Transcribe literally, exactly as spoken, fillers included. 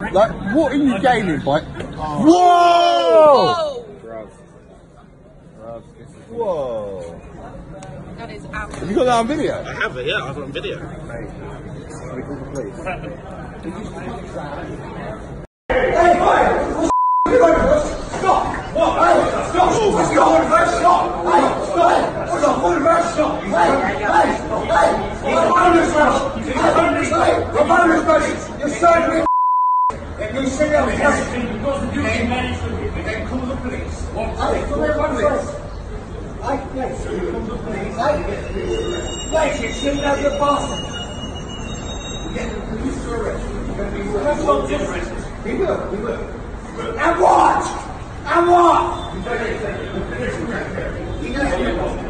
Like, what are you gaining, boy? Oh. Whoa! Whoa! Whoa! That is absolutely. Have you got that on video? I have it, yeah, I've got it on video. Hey, boy! Stop! Hey, stop! Let's go on the first shot! Hey, stop! Let's go on the first shot! Hey, hey, hey! He's on his way! We're on his way! You're certainly. If you see us, then call the police. What? I call the police. I guess you call the police. I get the police. Wait, you shouldn't have your passport. Get the police to arrest you. That's not different. We will, we will. And what? And what? You don't get it. You don't get it.